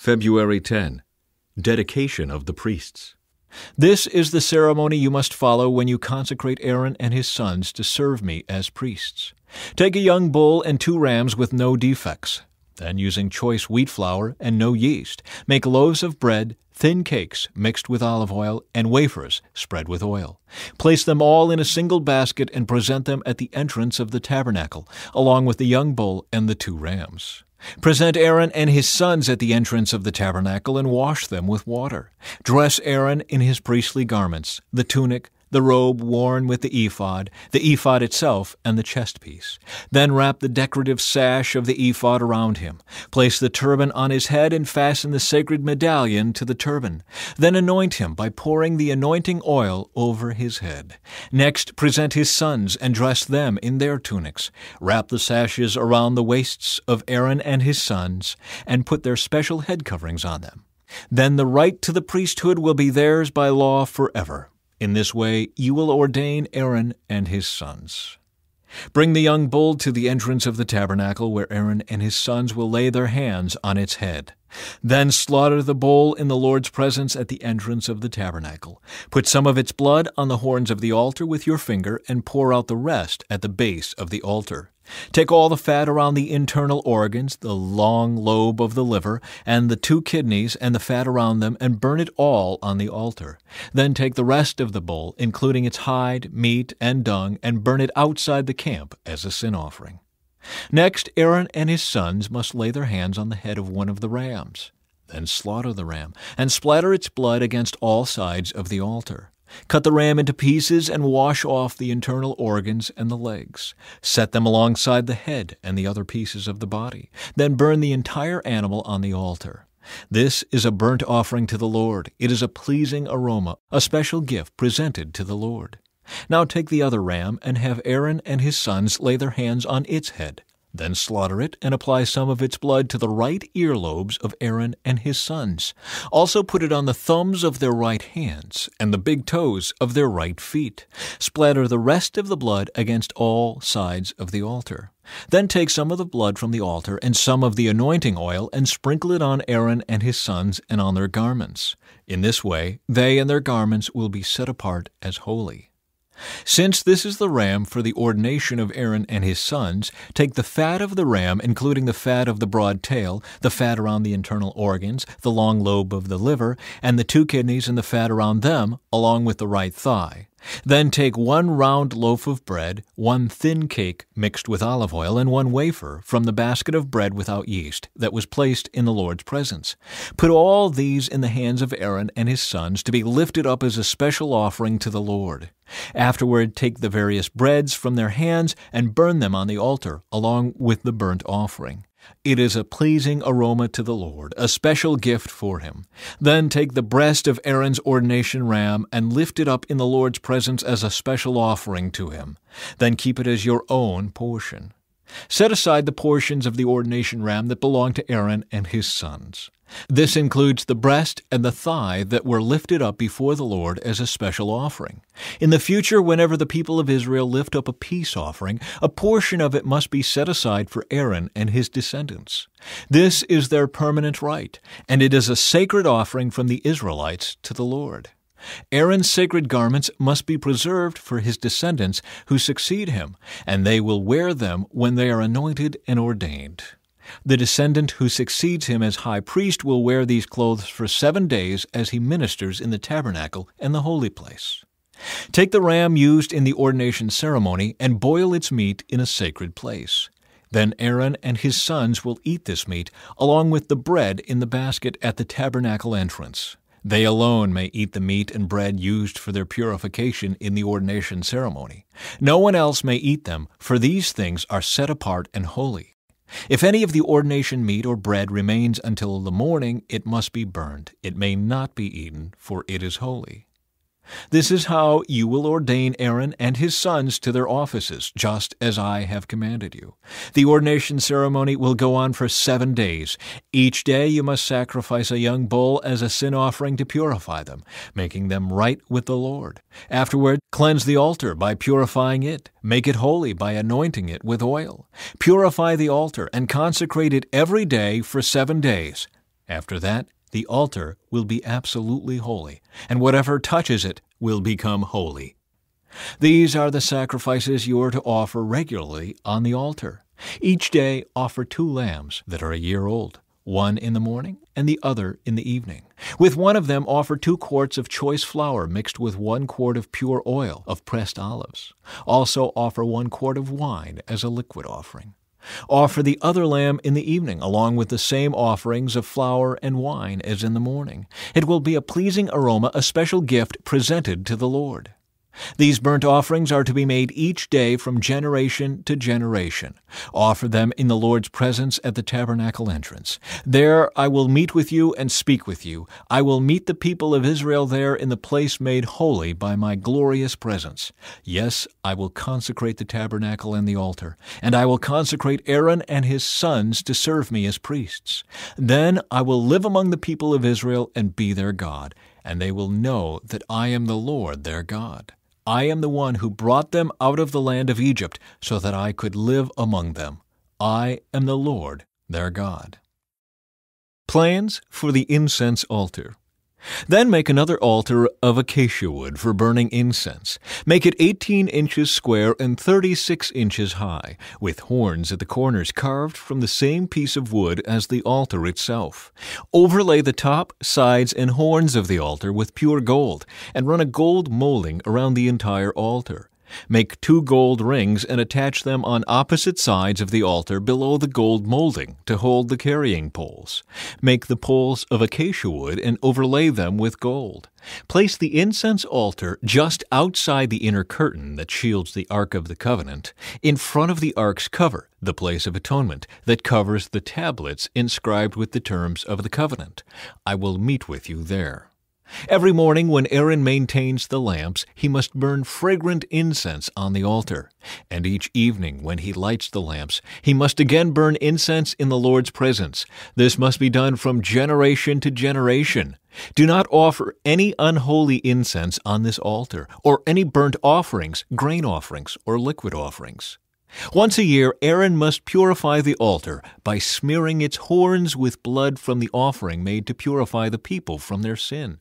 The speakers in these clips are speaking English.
February 10. Dedication of the priests. This is the ceremony you must follow when you consecrate Aaron and his sons to serve me as priests. Take a young bull and 2 rams with no defects. Then, using choice wheat flour and no yeast, make loaves of bread, thin cakes mixed with olive oil, and wafers spread with oil. Place them all in a single basket and present them at the entrance of the tabernacle, along with the young bull and the 2 rams. Present Aaron and his sons at the entrance of the tabernacle and wash them with water. Dress Aaron in his priestly garments, the tunic, the robe worn with the ephod itself, and the chest piece. Then wrap the decorative sash of the ephod around him. Place the turban on his head and fasten the sacred medallion to the turban. Then anoint him by pouring the anointing oil over his head. Next, present his sons and dress them in their tunics. Wrap the sashes around the waists of Aaron and his sons, and put their special head coverings on them. Then the right to the priesthood will be theirs by law forever. In this way, you will ordain Aaron and his sons. Bring the young bull to the entrance of the tabernacle, where Aaron and his sons will lay their hands on its head. Then slaughter the bull in the Lord's presence at the entrance of the tabernacle. Put some of its blood on the horns of the altar with your finger and pour out the rest at the base of the altar. Take all the fat around the internal organs, the long lobe of the liver, and the 2 kidneys and the fat around them, and burn it all on the altar. Then take the rest of the bull, including its hide, meat, and dung, and burn it outside the camp as a sin offering. Next, Aaron and his sons must lay their hands on the head of one of the rams. Then slaughter the ram, and splatter its blood against all sides of the altar. Cut the ram into pieces and wash off the internal organs and the legs. Set them alongside the head and the other pieces of the body. Then burn the entire animal on the altar. This is a burnt offering to the Lord. It is a pleasing aroma, a special gift presented to the Lord. Now take the other ram and have Aaron and his sons lay their hands on its head. Then slaughter it and apply some of its blood to the right earlobes of Aaron and his sons. Also put it on the thumbs of their right hands and the big toes of their right feet. Splatter the rest of the blood against all sides of the altar. Then take some of the blood from the altar and some of the anointing oil and sprinkle it on Aaron and his sons and on their garments. In this way, they and their garments will be set apart as holy. Since this is the ram for the ordination of Aaron and his sons, take the fat of the ram, including the fat of the broad tail, the fat around the internal organs, the long lobe of the liver, and the 2 kidneys and the fat around them, along with the right thigh. Then take 1 round loaf of bread, 1 thin cake mixed with olive oil, and 1 wafer from the basket of bread without yeast that was placed in the Lord's presence. Put all these in the hands of Aaron and his sons to be lifted up as a special offering to the Lord. Afterward, take the various breads from their hands and burn them on the altar along with the burnt offering. It is a pleasing aroma to the Lord, a special gift for him. Then take the breast of Aaron's ordination ram and lift it up in the Lord's presence as a special offering to him. Then keep it as your own portion. Set aside the portions of the ordination ram that belong to Aaron and his sons. This includes the breast and the thigh that were lifted up before the Lord as a special offering. In the future, whenever the people of Israel lift up a peace offering, a portion of it must be set aside for Aaron and his descendants. This is their permanent right, and it is a sacred offering from the Israelites to the Lord. Aaron's sacred garments must be preserved for his descendants who succeed him, and they will wear them when they are anointed and ordained. The descendant who succeeds him as high priest will wear these clothes for 7 days as he ministers in the tabernacle and the holy place. Take the ram used in the ordination ceremony and boil its meat in a sacred place. Then Aaron and his sons will eat this meat along with the bread in the basket at the tabernacle entrance. They alone may eat the meat and bread used for their purification in the ordination ceremony. No one else may eat them, for these things are set apart and holy. If any of the ordination meat or bread remains until the morning, it must be burned. It may not be eaten, for it is holy. This is how you will ordain Aaron and his sons to their offices, just as I have commanded you. The ordination ceremony will go on for 7 days. Each day you must sacrifice a young bull as a sin offering to purify them, making them right with the Lord. Afterward, cleanse the altar by purifying it. Make it holy by anointing it with oil. Purify the altar and consecrate it every day for 7 days. After that, the altar will be absolutely holy, and whatever touches it will become holy. These are the sacrifices you are to offer regularly on the altar. Each day offer 2 lambs that are a year old, one in the morning and the other in the evening. With one of them offer 2 quarts of choice flour mixed with 1 quart of pure oil of pressed olives. Also offer 1 quart of wine as a liquid offering. Offer the other lamb in the evening, along with the same offerings of flour and wine as in the morning. It will be a pleasing aroma, a special gift presented to the Lord. These burnt offerings are to be made each day from generation to generation. Offer them in the Lord's presence at the tabernacle entrance. There I will meet with you and speak with you. I will meet the people of Israel there in the place made holy by my glorious presence. Yes, I will consecrate the tabernacle and the altar, and I will consecrate Aaron and his sons to serve me as priests. Then I will live among the people of Israel and be their God, and they will know that I am the Lord their God. I am the one who brought them out of the land of Egypt so that I could live among them. I am the Lord their God. Plans for the incense altar. Then make another altar of acacia wood for burning incense. Make it 18 inches square and 36 inches high, with horns at the corners carved from the same piece of wood as the altar itself. Overlay the top, sides, and horns of the altar with pure gold, and run a gold molding around the entire altar. Make 2 gold rings and attach them on opposite sides of the altar below the gold molding to hold the carrying poles. Make the poles of acacia wood and overlay them with gold. Place the incense altar just outside the inner curtain that shields the Ark of the Covenant, in front of the Ark's cover, the place of atonement, that covers the tablets inscribed with the terms of the covenant. I will meet with you there. Every morning when Aaron maintains the lamps, he must burn fragrant incense on the altar. And each evening when he lights the lamps, he must again burn incense in the Lord's presence. This must be done from generation to generation. Do not offer any unholy incense on this altar, or any burnt offerings, grain offerings, or liquid offerings. Once a year, Aaron must purify the altar by smearing its horns with blood from the offering made to purify the people from their sin.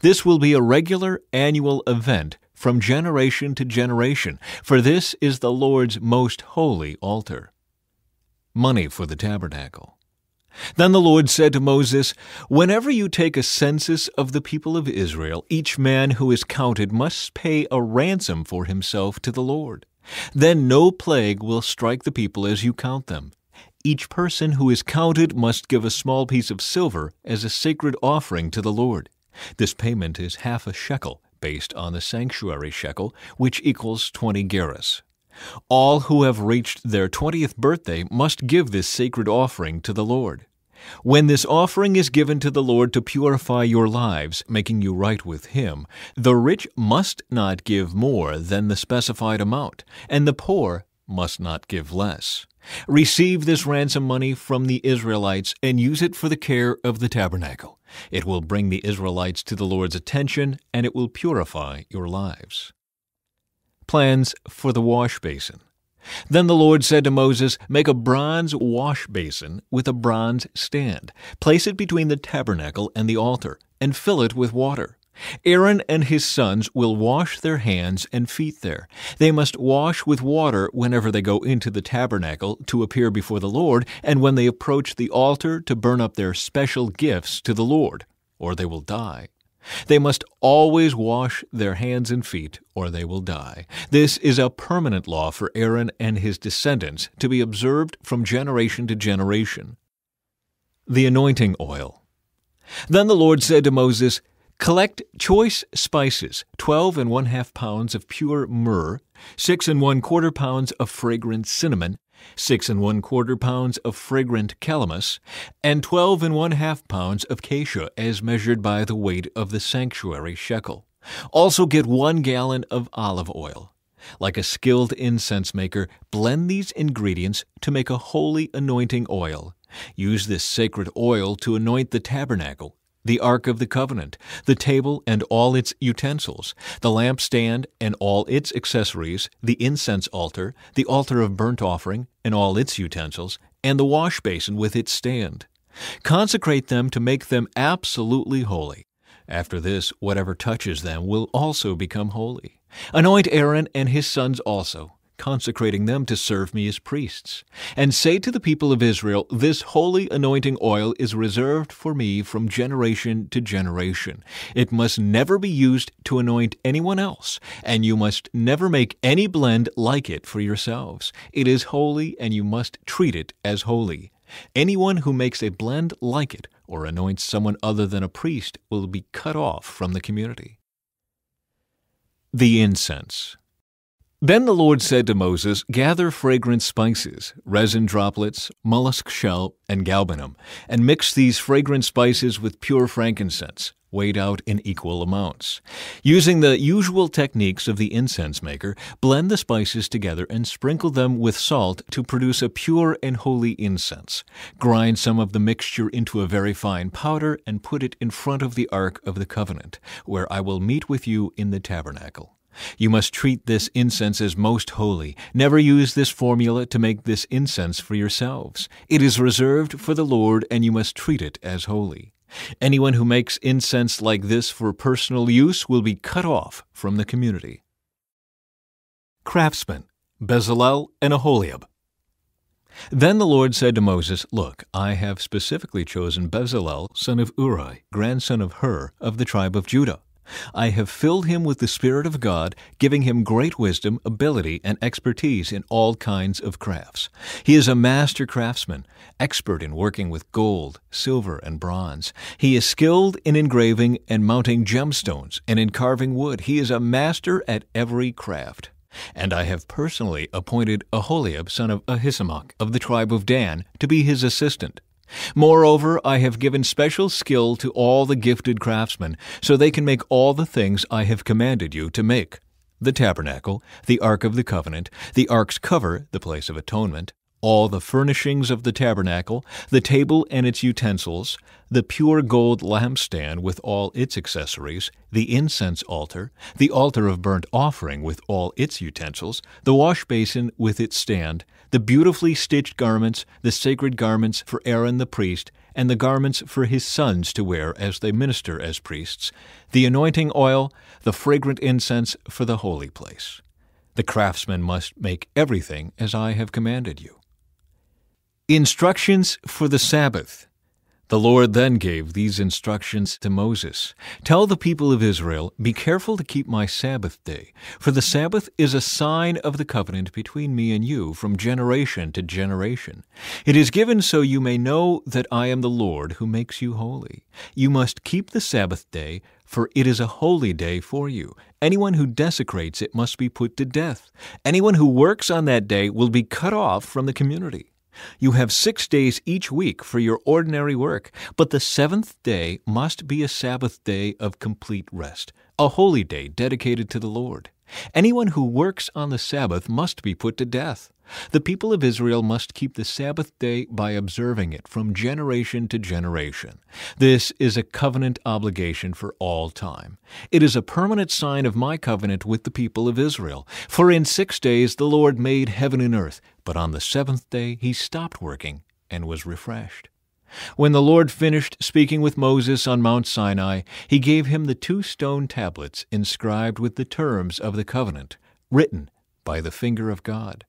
This will be a regular annual event from generation to generation, for this is the Lord's most holy altar. Money for the tabernacle. Then the Lord said to Moses, "Whenever you take a census of the people of Israel, each man who is counted must pay a ransom for himself to the Lord. Then no plague will strike the people as you count them. Each person who is counted must give a small piece of silver as a sacred offering to the Lord. This payment is 1/2 shekel, based on the sanctuary shekel, which equals 20 gerahs. All who have reached their 20th birthday must give this sacred offering to the Lord. When this offering is given to the Lord to purify your lives, making you right with Him, the rich must not give more than the specified amount, and the poor must not give less. Receive this ransom money from the Israelites and use it for the care of the tabernacle. It will bring the Israelites to the Lord's attention, and it will purify your lives." Plans for the wash basin. Then the Lord said to Moses, "Make a bronze wash basin with a bronze stand. Place it between the tabernacle and the altar, and fill it with water. Aaron and his sons will wash their hands and feet there. They must wash with water whenever they go into the tabernacle to appear before the Lord, and when they approach the altar to burn up their special gifts to the Lord, or they will die. They must always wash their hands and feet, or they will die. This is a permanent law for Aaron and his descendants, to be observed from generation to generation." The anointing oil. Then the Lord said to Moses, "Collect choice spices, 12½ pounds of pure myrrh, 6¼ pounds of fragrant cinnamon, 6¼ pounds of fragrant calamus, and 12½ pounds of cassia, as measured by the weight of the sanctuary shekel. Also get 1 gallon of olive oil. Like a skilled incense maker, blend these ingredients to make a holy anointing oil. Use this sacred oil to anoint the tabernacle, the Ark of the Covenant, the table and all its utensils, the lampstand and all its accessories, the incense altar, the altar of burnt offering and all its utensils, and the wash basin with its stand. Consecrate them to make them absolutely holy. After this, whatever touches them will also become holy. Anoint Aaron and his sons also, consecrating them to serve me as priests. And say to the people of Israel, this holy anointing oil is reserved for me from generation to generation. It must never be used to anoint anyone else, and you must never make any blend like it for yourselves. It is holy, and you must treat it as holy. Anyone who makes a blend like it or anoints someone other than a priest will be cut off from the community. The incense. Then the Lord said to Moses, gather fragrant spices, resin droplets, mollusk shell, and galbanum, and mix these fragrant spices with pure frankincense, weighed out in equal amounts. Using the usual techniques of the incense maker, blend the spices together and sprinkle them with salt to produce a pure and holy incense. Grind some of the mixture into a very fine powder and put it in front of the Ark of the Covenant, where I will meet with you in the tabernacle. You must treat this incense as most holy. Never use this formula to make this incense for yourselves. It is reserved for the Lord, and you must treat it as holy. Anyone who makes incense like this for personal use will be cut off from the community. Craftsmen, Bezalel and Aholiab. Then the Lord said to Moses, look, I have specifically chosen Bezalel, son of Uri, grandson of Hur, of the tribe of Judah. I have filled him with the Spirit of God, giving him great wisdom, ability, and expertise in all kinds of crafts. He is a master craftsman, expert in working with gold, silver, and bronze. He is skilled in engraving and mounting gemstones and in carving wood. He is a master at every craft. And I have personally appointed Aholiab, son of Ahisamach, of the tribe of Dan, to be his assistant. Moreover, I have given special skill to all the gifted craftsmen, so they can make all the things I have commanded you to make: the tabernacle, the Ark of the Covenant, the Ark's cover, the place of atonement, all the furnishings of the tabernacle, the table and its utensils, the pure gold lampstand with all its accessories, the incense altar, the altar of burnt offering with all its utensils, the washbasin with its stand, the beautifully stitched garments, the sacred garments for Aaron the priest, and the garments for his sons to wear as they minister as priests, the anointing oil, the fragrant incense for the holy place. The craftsman must make everything as I have commanded you. Instructions for the Sabbath. The Lord then gave these instructions to Moses. Tell the people of Israel, be careful to keep my Sabbath day, for the Sabbath is a sign of the covenant between me and you from generation to generation. It is given so you may know that I am the Lord who makes you holy. You must keep the Sabbath day, for it is a holy day for you. Anyone who desecrates it must be put to death. Anyone who works on that day will be cut off from the community. You have 6 days each week for your ordinary work, but the seventh day must be a Sabbath day of complete rest, a holy day dedicated to the Lord. Anyone who works on the Sabbath must be put to death. The people of Israel must keep the Sabbath day by observing it from generation to generation. This is a covenant obligation for all time. It is a permanent sign of my covenant with the people of Israel. For in 6 days the Lord made heaven and earth, but on the seventh day he stopped working and was refreshed. When the Lord finished speaking with Moses on Mount Sinai, he gave him the 2 stone tablets inscribed with the terms of the covenant, written by the finger of God.